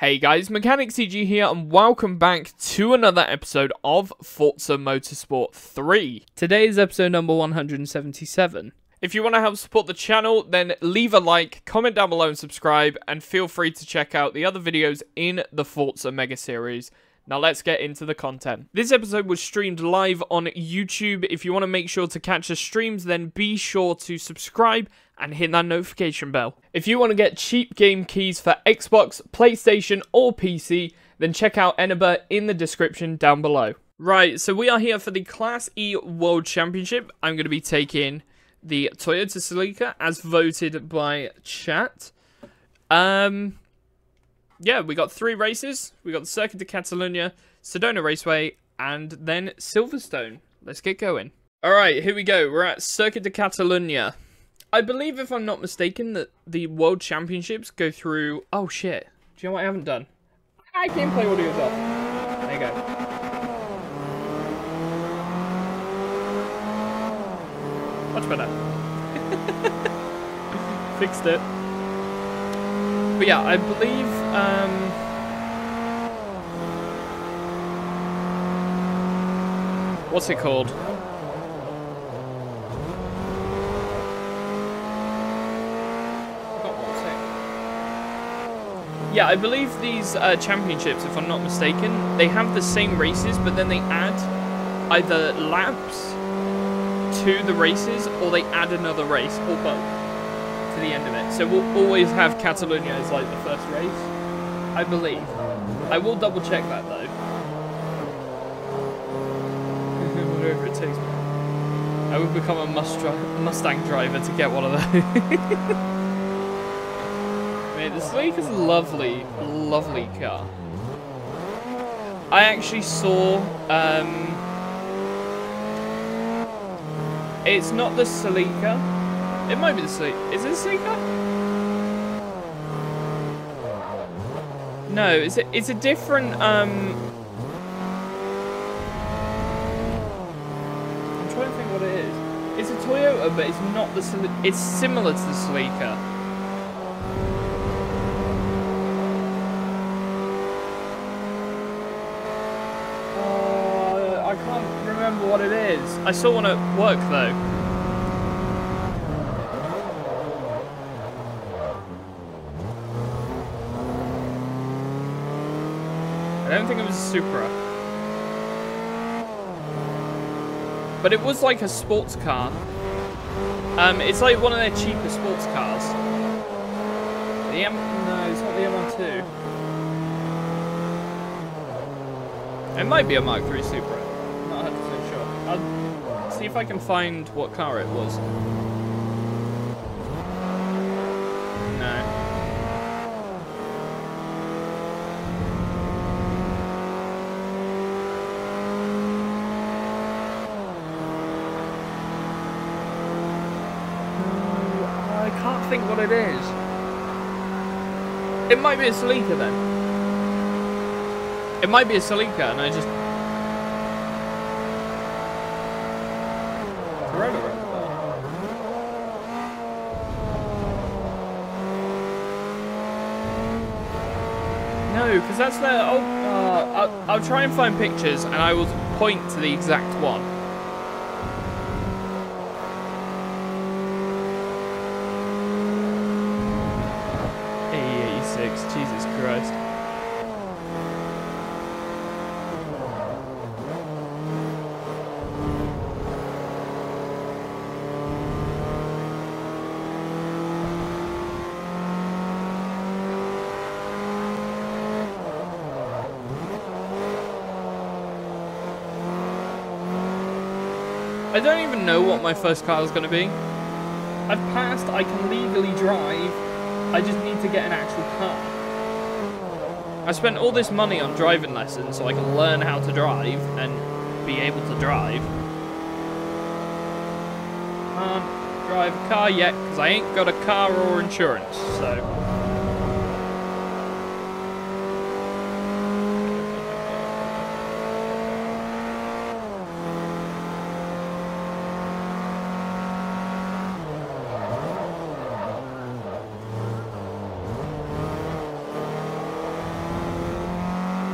Hey guys, MechanicCG here and welcome back to another episode of Forza Motorsport 3. Today is episode number 177. If you want to help support the channel, then leave a like, comment down below and subscribe, and feel free to check out the other videos in the Forza Mega Series. Now let's get into the content. This episode was streamed live on YouTube. If you want to make sure to catch the streams, then be sure to subscribe and hit that notification bell. If you want to get cheap game keys for Xbox, PlayStation or PC, then check out Eneba in the description down below. Right, so we are here for the Class E World Championship. I'm going to be taking the Toyota Celica as voted by chat. Yeah, we got three races. We got the Circuit de Catalunya, Sedona Raceway, and then Silverstone. Let's get going. All right, here we go. We're at Circuit de Catalunya. I believe, if I'm not mistaken, that the World Championships go through... Oh, shit. Do you know what I haven't done? I can't play audio off. There you go. Much better. Fixed it. But yeah, I believe, what's it called? Yeah, I believe these championships, if I'm not mistaken, they have the same races, but then they add either laps to the races, or they add another race, or both. To the end of it, so we'll always have Catalunya as like the first race, I believe. I will double check that though. Whatever it takes me. I would become a Mustang driver to get one of those. Man, the Sleeker is a lovely, lovely car. I actually saw. It's not the Salika. It might be the Sleeker. Is it the Sleeker? No, it's a different, I'm trying to think what it is. It's a Toyota, but it's not the Sleeker. It's similar to the Sleeker. I can't remember what it is. I saw one at work, though. I don't think it was a Supra. But it was like a sports car. It's like one of their cheaper sports cars. The No, it's not the M12. It might be a Mark III Supra. I'm not 100% sure. I'll see if I can find what car it was. No. Think what it is. It might be a Salika then. It might be a Salika and I just... No, because that's their old... I'll try and find pictures and I will point to the exact one. Jesus Christ. I don't even know what my first car is going to be. I've passed, I can legally drive, I just need to get an actual car. I spent all this money on driving lessons so I can learn how to drive and be able to drive. Can't drive a car yet because I ain't got a car or insurance, so.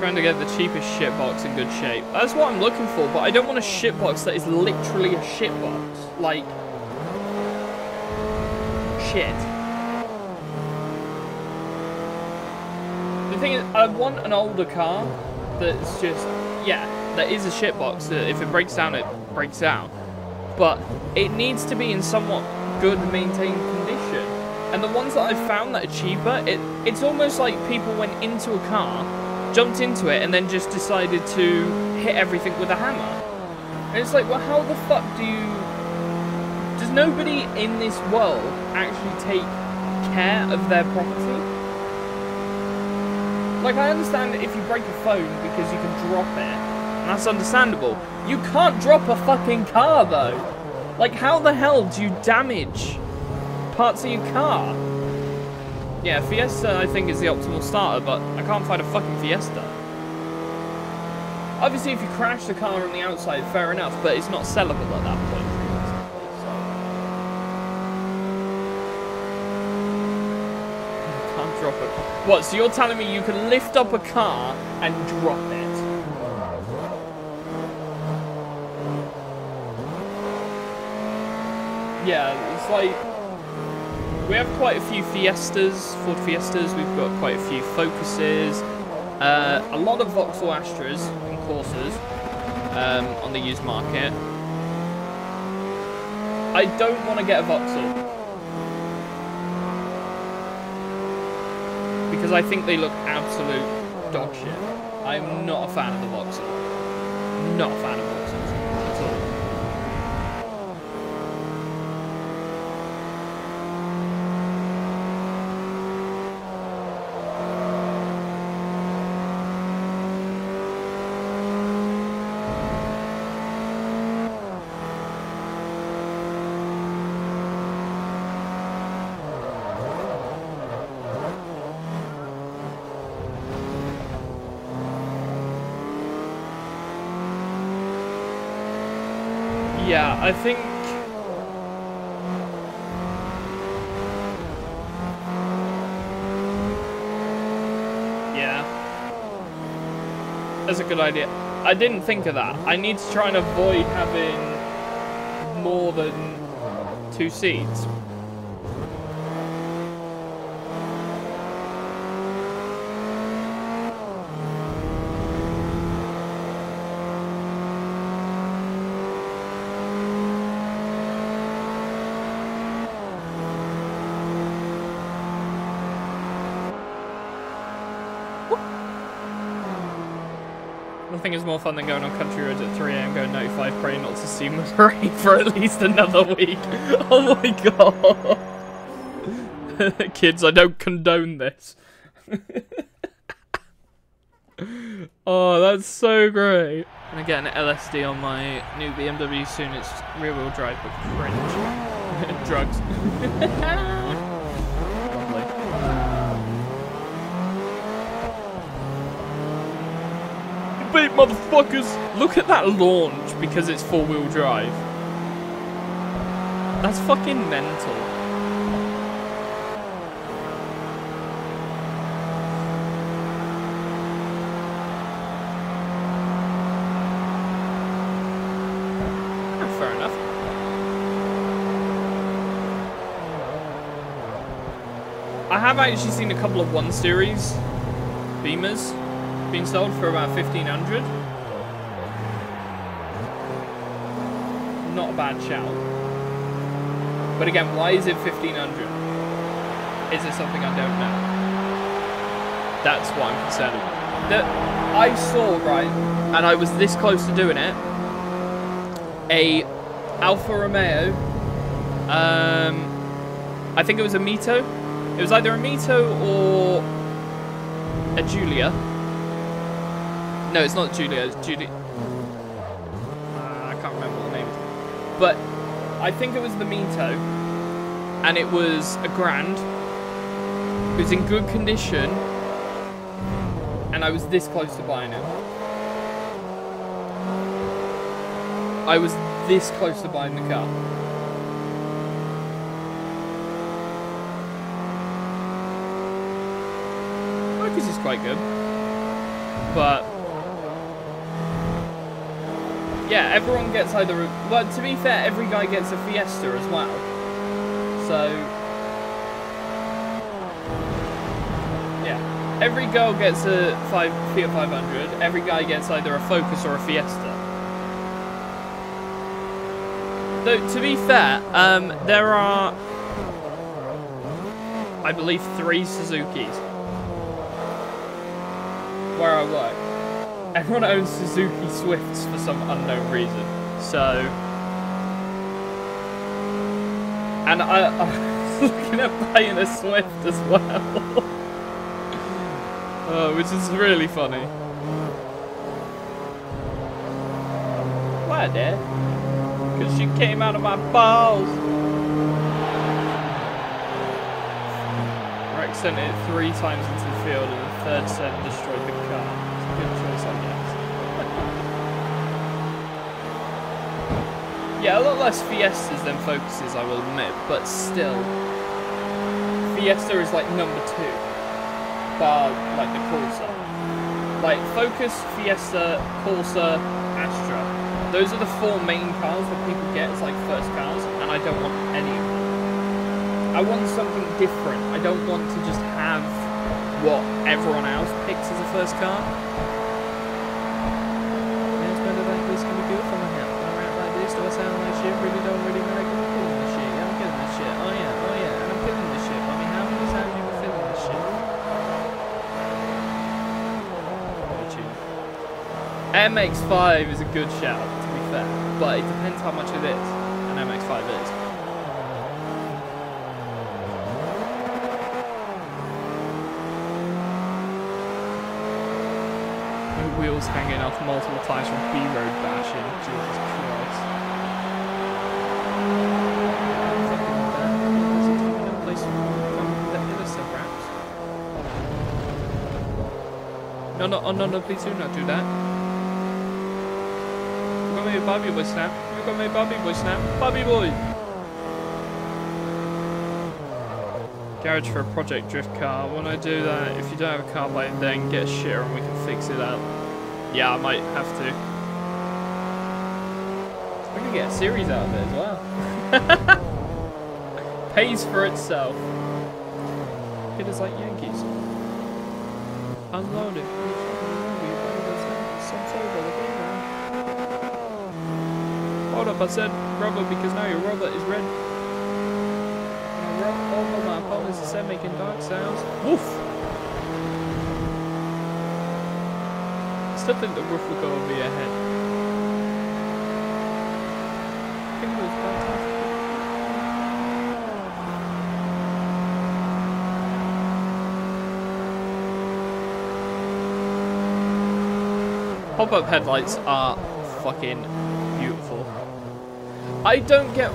trying to get the cheapest shitbox in good shape. That's what I'm looking for, but I don't want a shitbox that is literally a shitbox. Like, shit. The thing is, I want an older car that's just, yeah, that is a shitbox, that if it breaks down, it breaks down. But it needs to be in somewhat good, maintained condition. And the ones that I've found that are cheaper, it's almost like people went into a car, jumped into it, and then just decided to hit everything with a hammer. And it's like, well, how the fuck do you... Does nobody in this world actually take care of their property? Like, I understand if you break a phone because you can drop it, and that's understandable. You can't drop a fucking car, though. Like, how the hell do you damage parts of your car? Yeah, Fiesta, I think, is the optimal starter, but I can't find a fucking Fiesta. Obviously, if you crash the car on the outside, fair enough, but it's not sellable at that point. Can't drop it. What, so you're telling me you can lift up a car and drop it? Yeah, it's like, we have quite a few Fiestas, Ford Fiestas, we've got quite a few Focuses, a lot of Vauxhall Astras and Corsas on the used market. I don't want to get a Vauxhall, because I think they look absolute dog shit. I'm not a fan of the Vauxhall, not a fan of Vauxhall. Yeah, I think... Yeah. That's a good idea. I didn't think of that. I need to try and avoid having more than 2 seats. Nothing is more fun than going on country roads at 3 AM going 95, praying not to see Missouri for at least another week. Oh my god. Kids, I don't condone this. Oh, that's so great. I'm gonna get an LSD on my new BMW soon. It's rear wheel drive, but cringe. Drugs. Beat motherfuckers! Look at that launch because it's four-wheel drive. That's fucking mental. Oh, fair enough. I have actually seen a couple of 1 Series Beamers being sold for about 1,500. Not a bad shout. But again, why is it 1,500? Is it something I don't know? That's what I'm concerned about. That I saw, right, and I was this close to doing it, a Alfa Romeo, I think it was a Mito. It was either a Mito or a Giulia. No, it's not Giulia, it's Judy. I can't remember what the name is. But I think it was the Mito, and it was a grand. It was in good condition, and I was this close to buying it. I was this close to buying the car. Focus is quite good. But yeah, everyone gets either a, well, to be fair, every guy gets a Fiesta as well. So yeah, every girl gets a Fiat 500, every guy gets either a Focus or a Fiesta. Though, to be fair, there are, I believe, 3 Suzukis where I work. Everyone owns Suzuki Swifts for some unknown reason. So, and I'm looking at buying a Swift as well, which is really funny. Why, Dad? Because she came out of my balls. Rex sent it 3 times into the field, and the third set destroyed the car. It's a good choice, I guess. Yeah, a lot less Fiestas than Focuses, I will admit, but still. Fiesta is like number 2, bar like the Corsa. Like Focus, Fiesta, Corsa, Astra. Those are the 4 main cars that people get as like first cars, and I don't want any of them. I want something different. I don't want to just have what everyone else picks as a first car. Yes, my little English can be good for my hand. I rap like this, do I sound like shit? Really don't really matter. I'm killing this shit. I'm killing this shit. Oh yeah, oh yeah, and I'm killing this shit. I mean, how many times have you been feeling this shit? MX5 is a good shout, to be fair, but it depends how much of it an MX5 is. The wheels hanging off multiple times from B-road bashing, Jesus Christ. No, no, oh, no, no, please do not do that. You got me Bobby Boy Snap. You got me Bobby Boy Snap. Bobby Boy! Garage for a project drift car. When I do that, if you don't have a car by then, get a shitter and we can fix it up. Yeah, I might have to. We could get a series out of it as well. Pays for itself. It is like Yankees. Unloaded. Hold up, I said rubber because now your rubber is red. And I rub over my opponents instead, making dark sounds. Woof! I still think the roof will go over your head. I think it was fantastic. Pop-up headlights are fucking... I don't get...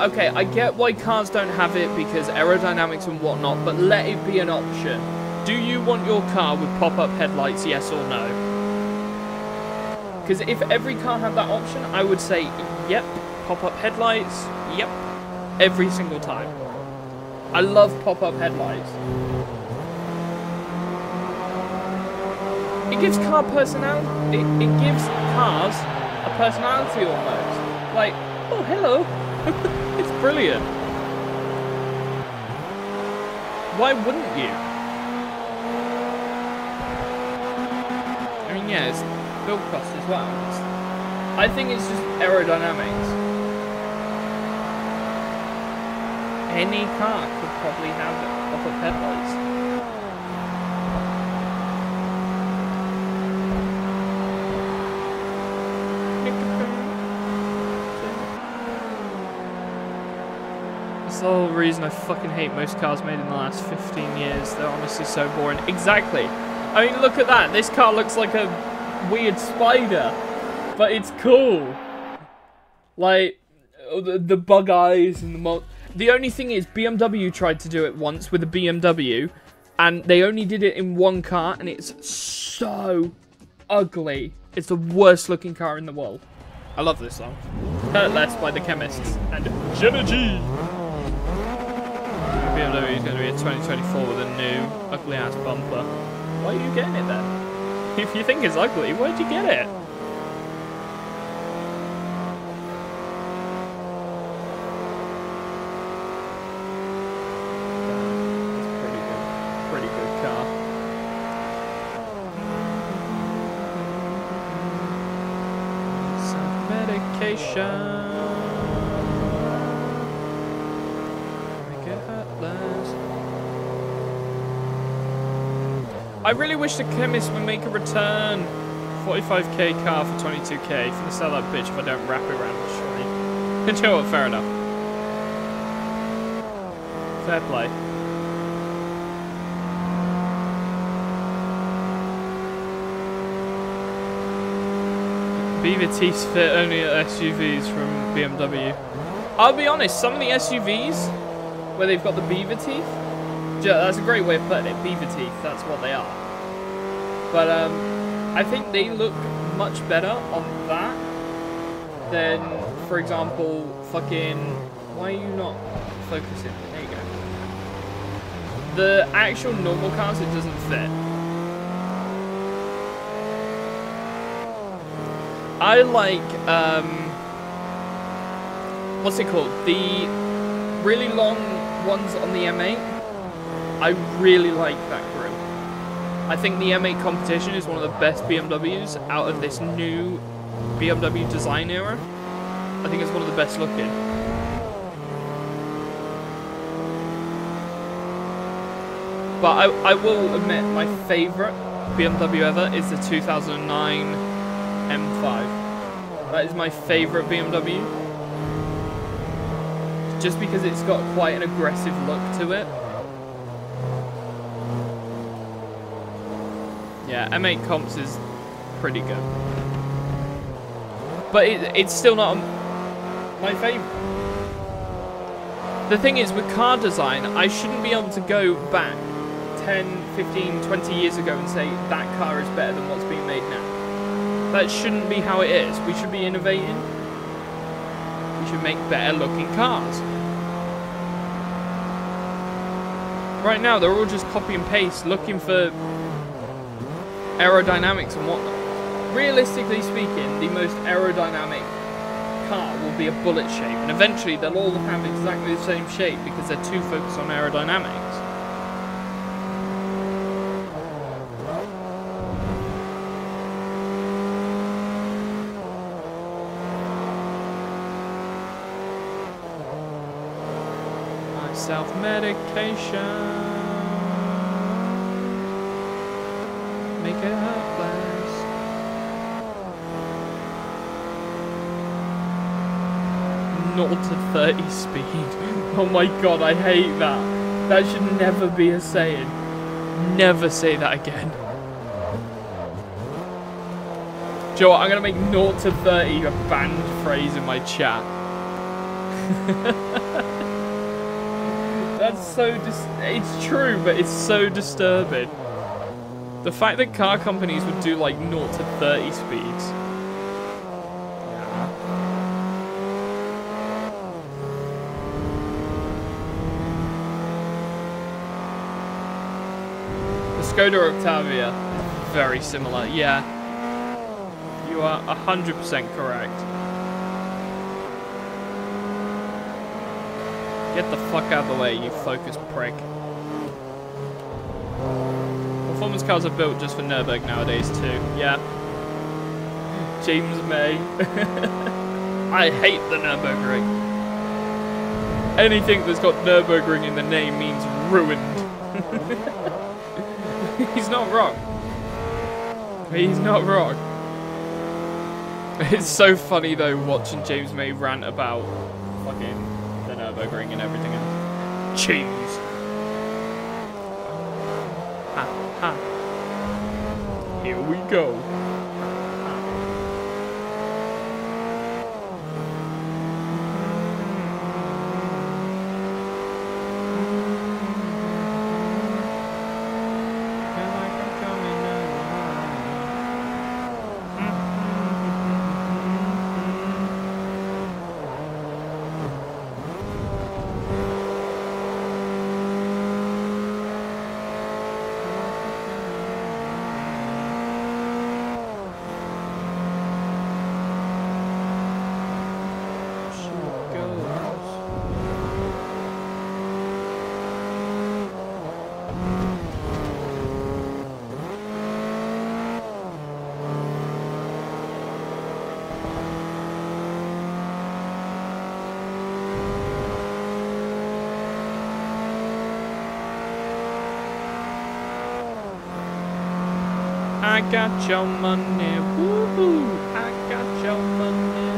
okay, I get why cars don't have it because aerodynamics and whatnot, but let it be an option. Do you want your car with pop-up headlights, yes or no? Because if every car had that option, I would say, yep, pop-up headlights, yep, every single time. I love pop-up headlights. It gives car personality... It gives cars a personality almost. Like... oh, hello. It's brilliant. Why wouldn't you? I mean, yeah, it's build cost as well. I think it's just aerodynamics. Any car could probably have upper headlights. The whole reason I fucking hate most cars made in the last 15 years. They're honestly so boring. Exactly. I mean, look at that. This car looks like a weird spider, but it's cool. Like the bug eyes and the mod. The only thing is, BMW tried to do it once with a BMW, and they only did it in one car, and it's so ugly. It's the worst looking car in the world. I love this song. Hurt Less by The Chemists and Jenna G. BMW is going to be a 2024 with a new ugly ass bumper. Why are you getting it then? If you think it's ugly, where'd you get it? I really wish the chemist would make a return. 45k car for 22k. Finna sell that bitch if I don't wrap it around the tree. You know what? Fair enough. Fair play. Beaver teeth fit only at SUVs from BMW. I'll be honest, some of the SUVs where they've got the beaver teeth, that's a great way of putting it, beaver teeth, that's what they are. But I think they look much better on that than, for example, fucking... Why are you not focusing? There you go. The actual normal cars, it doesn't fit. I like, what's it called? The really long ones on the M8. I really like that group. I think the M8 Competition is one of the best BMWs out of this new BMW design era. I think it's one of the best looking. But I will admit my favourite BMW ever is the 2009 M5. That is my favourite BMW. Just because it's got quite an aggressive look to it. Yeah, M8 Comps is pretty good. But it's still not my favourite. The thing is, with car design, I shouldn't be able to go back 10, 15, 20 years ago and say that car is better than what's being made now. That shouldn't be how it is. We should be innovating. We should make better looking cars. Right now, they're all just copy and paste, looking for aerodynamics and whatnot. Realistically speaking, the most aerodynamic car will be a bullet shape, and eventually they'll all have exactly the same shape because they're too focused on aerodynamics. My self-medication. Make it up last. 0 to 30 speed. Oh my god, I hate that. That should never be a saying. Never say that again. Do you know what? I'm gonna make 0 to 30 a banned phrase in my chat. That's so it's true, but it's so disturbing. The fact that car companies would do like 0 to 30 speeds. Yeah. The Skoda Octavia, very similar, yeah. You are 100% correct. Get the fuck out of the way, you focus prick. Performance cars are built just for Nürburgring nowadays too, yeah. James May. I hate the Nürburgring. Anything that's got Nürburgring in the name means ruined. He's not wrong. He's not wrong. It's so funny though watching James May rant about fucking the Nürburgring and everything else. Cheese. Here we go. I got your money. Woohoo! I got your money.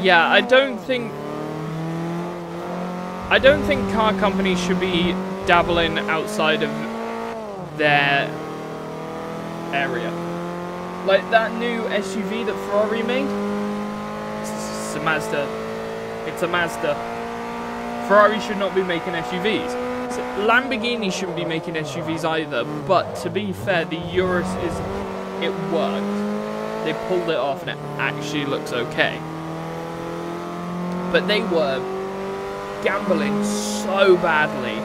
Yeah, I don't think car companies should be dabbling outside of their area. Like that new SUV that Ferrari made. It's a Mazda. It's a Mazda. Ferrari should not be making SUVs. Lamborghini shouldn't be making SUVs either. But to be fair, the Urus is... It worked. They pulled it off and it actually looks okay. But they were... gambling so badly.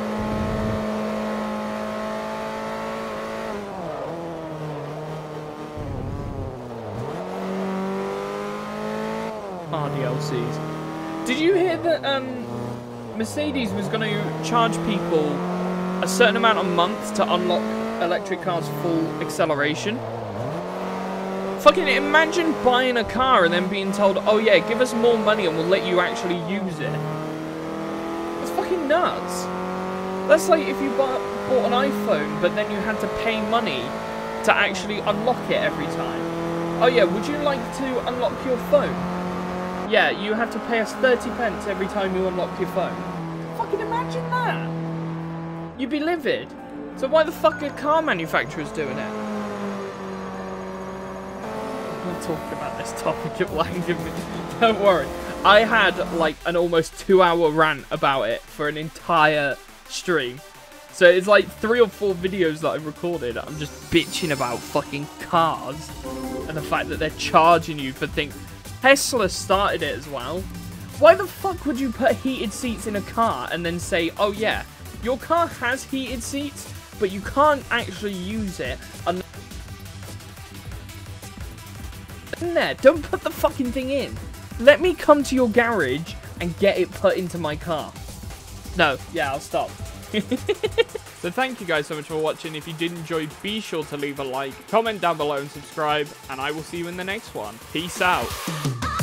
RDLCs. Did you hear that Mercedes was going to charge people a certain amount a month to unlock electric cars full acceleration? Fucking imagine buying a car and then being told, oh yeah, give us more money and we'll let you actually use it. Fucking nuts. That's like if you bought an iPhone but then you had to pay money to actually unlock it every time. Oh yeah, would you like to unlock your phone? Yeah, you have to pay us 30 pence every time you unlock your phone. Fucking imagine that. You'd be livid. So why the fuck are car manufacturers doing it? We're talking about this topic at Langham. Don't worry. I had like an almost 2 hour rant about it for an entire stream. So it's like 3 or 4 videos that I've recorded. I'm just bitching about fucking cars and the fact that they're charging you for things. Tesla started it as well. Why the fuck would you put heated seats in a car and then say, oh yeah, your car has heated seats, but you can't actually use it unless in there. Don't put the fucking thing in. Let me come to your garage and get it put into my car. No, yeah, I'll stop. So thank you guys so much for watching. If you did enjoy, be sure to leave a like, comment down below and subscribe, and I will see you in the next one. Peace out.